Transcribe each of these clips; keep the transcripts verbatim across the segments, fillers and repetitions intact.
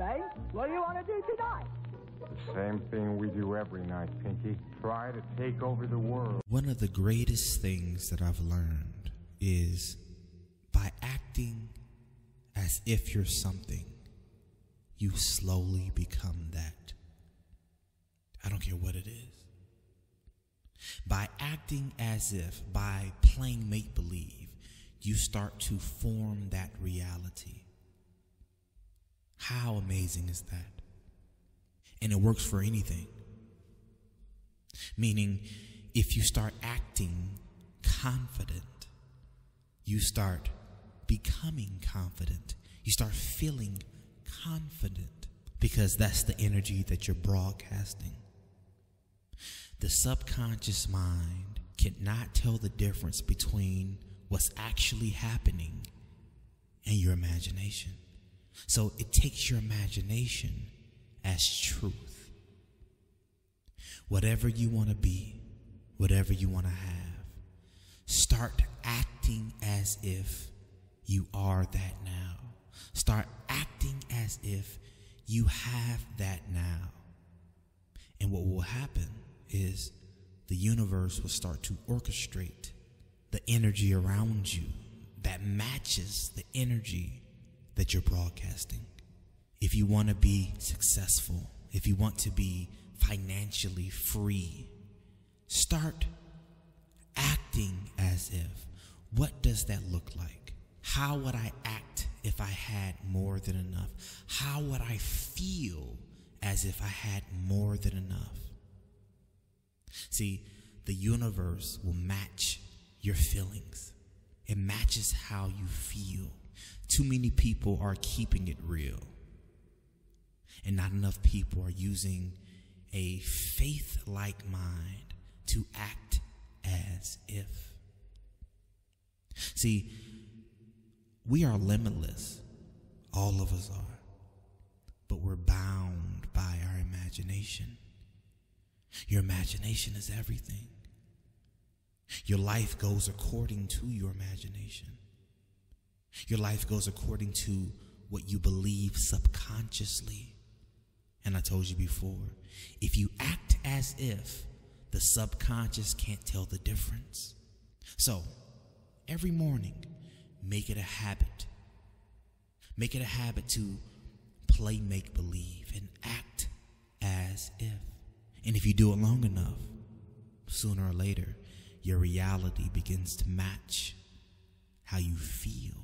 May. What do you want to do tonight? The same thing we do every night, Pinky. Try to take over the world. One of the greatest things that I've learned is by acting as if you're something, you slowly become that. I don't care what it is. By acting as if, by playing make-believe, you start to form that reality. How amazing is that? And it works for anything. Meaning, if you start acting confident, you start becoming confident. You start feeling confident because that's the energy that you're broadcasting. The subconscious mind cannot tell the difference between what's actually happening and your imagination. So it takes your imagination as truth. Whatever you want to be, whatever you want to have, start acting as if you are that now. Start acting as if you have that now. And what will happen is the universe will start to orchestrate the energy around you that matches the energy that you're broadcasting. If you want to be successful, if you want to be financially free, start acting as if. What does that look like? How would I act if I had more than enough? How would I feel as if I had more than enough? See, the universe will match your feelings. It matches how you feel. Too many people are keeping it real. And not enough people are using a faith-like mind to act as if. See, we are limitless. All of us are. But we're bound by our imagination. Your imagination is everything. Your life goes according to your imagination. Your life goes according to what you believe subconsciously. And I told you before, if you act as if, the subconscious can't tell the difference. So, every morning, make it a habit. Make it a habit to play make-believe and act as if. And if you do it long enough, sooner or later, your reality begins to match how you feel.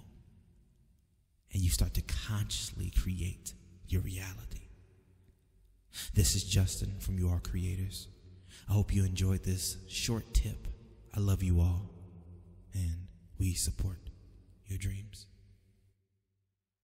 And you start to consciously create your reality. This is Justin from You Are Creators. I hope you enjoyed this short tip. I love you all, and we support your dreams.